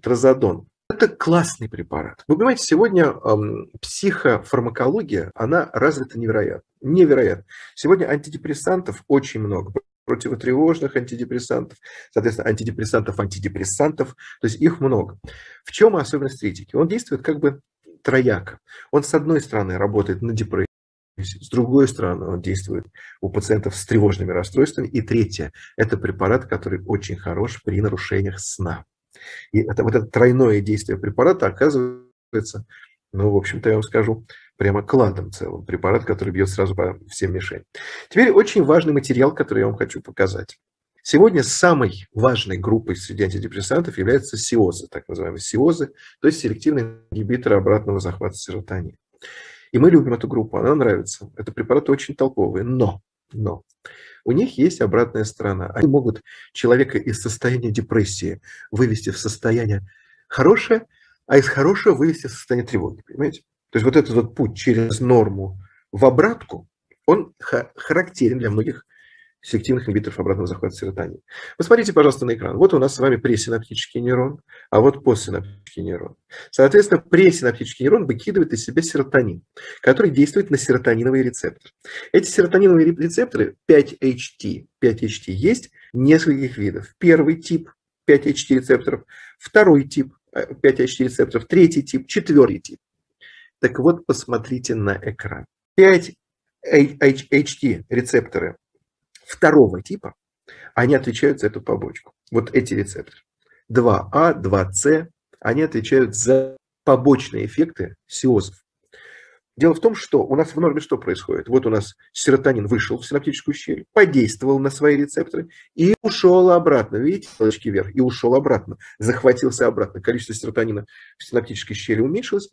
тразодон. Это классный препарат. Вы понимаете, сегодня психофармакология, она развита невероятно. Сегодня антидепрессантов очень много. Противотревожных антидепрессантов, соответственно, антидепрессантов. То есть их много. В чем особенность триттико? Он действует как бы трояко. Он, с одной стороны, работает на депрессию. С другой стороны, он действует у пациентов с тревожными расстройствами. И третье, это препарат, который очень хорош при нарушениях сна. И это, вот это тройное действие препарата оказывается, ну, в общем-то, я вам скажу, прямо кладом целым. Препарат, который бьет сразу по всем мишеням. Теперь очень важный материал, который я вам хочу показать. Сегодня самой важной группой среди антидепрессантов являются СИОЗы, так называемые СИОЗы, то есть селективные ингибиторы обратного захвата серотонина. И мы любим эту группу, она нравится. Это препараты очень толковые, но у них есть обратная сторона. Они могут человека из состояния депрессии вывести в состояние хорошее, а из хорошего вывести в состояние тревоги, понимаете? То есть вот этот вот путь через норму в обратку, он характерен для многих селективных ингибиторов обратного захвата серотонина. Посмотрите, пожалуйста, на экран. Вот у нас с вами пресинаптический нейрон, а вот постсинаптический нейрон. Соответственно, пресинаптический нейрон выкидывает из себя серотонин, который действует на серотониновый рецептор. Эти серотониновые рецепторы 5HT есть нескольких видов. Первый тип 5HT рецепторов, второй тип 5HT рецепторов, третий тип, четвертый тип. Так вот, посмотрите на экран. 5HT рецепторы второго типа, они отвечают за эту побочку. Вот эти рецепторы. 2А, 2С, они отвечают за побочные эффекты СИОЗов. Дело в том, что у нас в норме что происходит? Вот у нас серотонин вышел в синаптическую щель, подействовал на свои рецепторы и ушел обратно. Видите, ссылочки вверх, и ушел обратно. Захватился обратно. Количество серотонина в синаптической щели уменьшилось.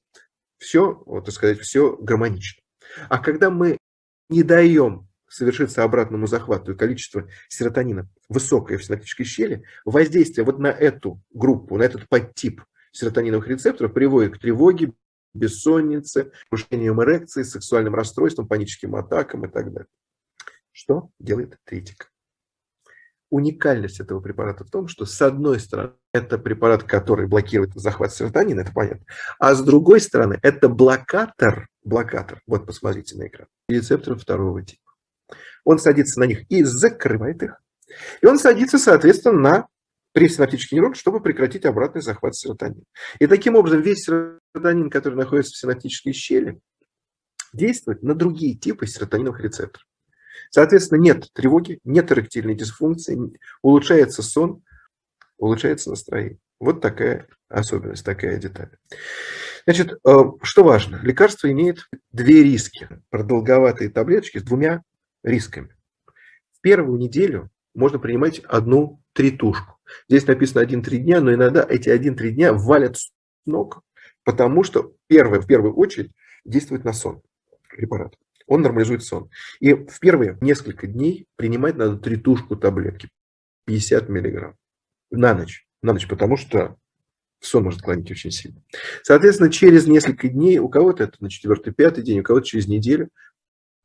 Все, вот, так сказать, все гармонично. А когда мы не даем совершиться обратному захвату, и количество серотонина высокое в синаптической щели, воздействие вот на эту группу, на этот подтип серотониновых рецепторов приводит к тревоге, бессоннице, нарушениям эрекции, сексуальным расстройствам, паническим атакам и так далее. Что делает триттико? Уникальность этого препарата в том, что, с одной стороны, это препарат, который блокирует захват серотонина, это понятно, а с другой стороны, это блокатор, вот посмотрите на экран, рецепторов второго типа. Он садится на них и закрывает их. И он садится, соответственно, на пресинаптический нейрон, чтобы прекратить обратный захват серотонина. И таким образом весь серотонин, который находится в синаптической щели, действует на другие типы серотониновых рецепторов. Соответственно, нет тревоги, нет эректильной дисфункции, улучшается сон, улучшается настроение. Вот такая особенность, такая деталь. Значит, что важно? Лекарство имеет две риски. Продолговатые таблеточки с двумя рисками. В первую неделю можно принимать одну тритушку. Здесь написано 1-3 дня, но иногда эти 1-3 дня валят с ног, потому что в первую очередь действует на сон препарат. Он нормализует сон. И в первые несколько дней принимать надо тритушку таблетки 50 мг на ночь, потому что сон может клонить очень сильно. Соответственно, через несколько дней, у кого-то это на 4-5 день, у кого-то через неделю,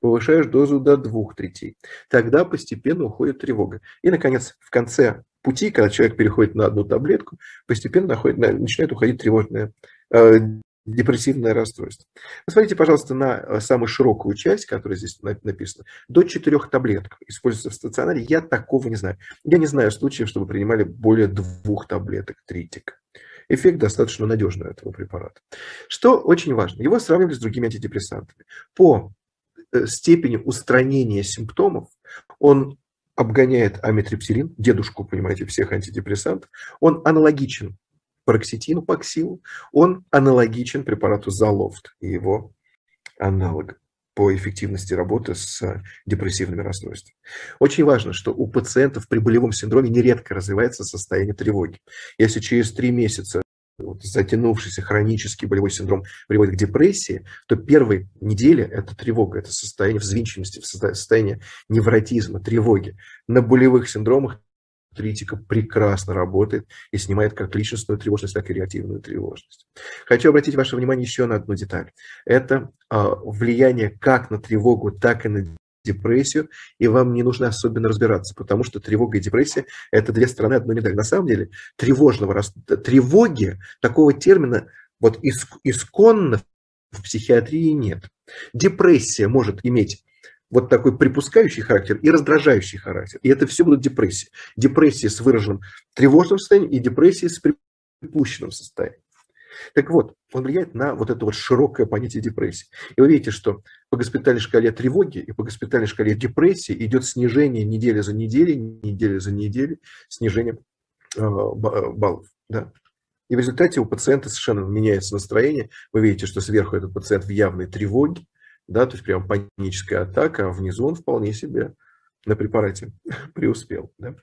повышаешь дозу до 2/3. Тогда постепенно уходит тревога. И, наконец, в конце пути, когда человек переходит на одну таблетку, постепенно начинает уходить тревожное, депрессивное расстройство. Посмотрите, пожалуйста, на самую широкую часть, которая здесь написана. До 4 таблеток используется в стационаре. Я такого не знаю. Я не знаю случаев, чтобы принимали более 2 таблеток триттико. Эффект достаточно надежный у этого препарата. Что очень важно, его сравнивали с другими антидепрессантами. По степени устранения симптомов он обгоняет амитриптилин, дедушку, понимаете, всех антидепрессантов. Он аналогичен парокситину, Паксилу, он аналогичен препарату Залофт и его аналог по эффективности работы с депрессивными расстройствами. Очень важно, что у пациентов при болевом синдроме нередко развивается состояние тревоги. Если через 3 месяца затянувшийся хронический болевой синдром приводит к депрессии, то первые недели это тревога, это состояние взвинченности, состояние невротизма, тревоги. На болевых синдромах триттико прекрасно работает и снимает как личностную тревожность, так и реактивную тревожность. Хочу обратить ваше внимание еще на одну деталь. Это влияние как на тревогу, так и на депрессию, и вам не нужно особенно разбираться, потому что тревога и депрессия – это две стороны одной медали. На самом деле, тревоги такого термина вот исконно в психиатрии нет. Депрессия может иметь вот такой припускающий характер и раздражающий характер. И это все будут депрессии. Депрессии с выраженным тревожным состоянием и депрессии с припущенным состоянием. Так вот, он влияет на вот это вот широкое понятие депрессии. И вы видите, что по госпитальной шкале тревоги и по госпитальной шкале депрессии идет снижение неделя за неделей, снижение баллов. Да? И в результате у пациента совершенно меняется настроение. Вы видите, что сверху этот пациент в явной тревоге, да, то есть прям паническая атака, а внизу он вполне себе на препарате преуспел. Да?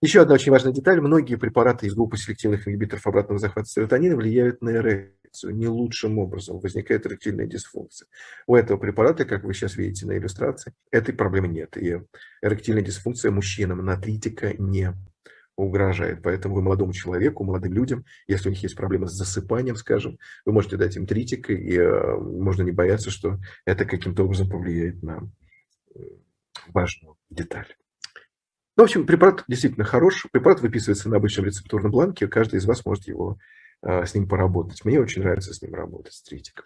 Еще одна очень важная деталь. Многие препараты из группы селективных ингибиторов обратного захвата серотонина влияют на эрекцию не лучшим образом. Возникает эректильная дисфункция. У этого препарата, как вы сейчас видите на иллюстрации, этой проблемы нет. И эректильная дисфункция мужчинам на Триттико не угрожает. Поэтому вы молодому человеку, молодым людям, если у них есть проблемы с засыпанием, скажем, вы можете дать им Триттико, и можно не бояться, что это каким-то образом повлияет на важную деталь. Ну, в общем, препарат действительно хорош. Препарат выписывается на обычном рецептурном бланке. Каждый из вас может с ним поработать. Мне очень нравится с ним работать, с Триттико.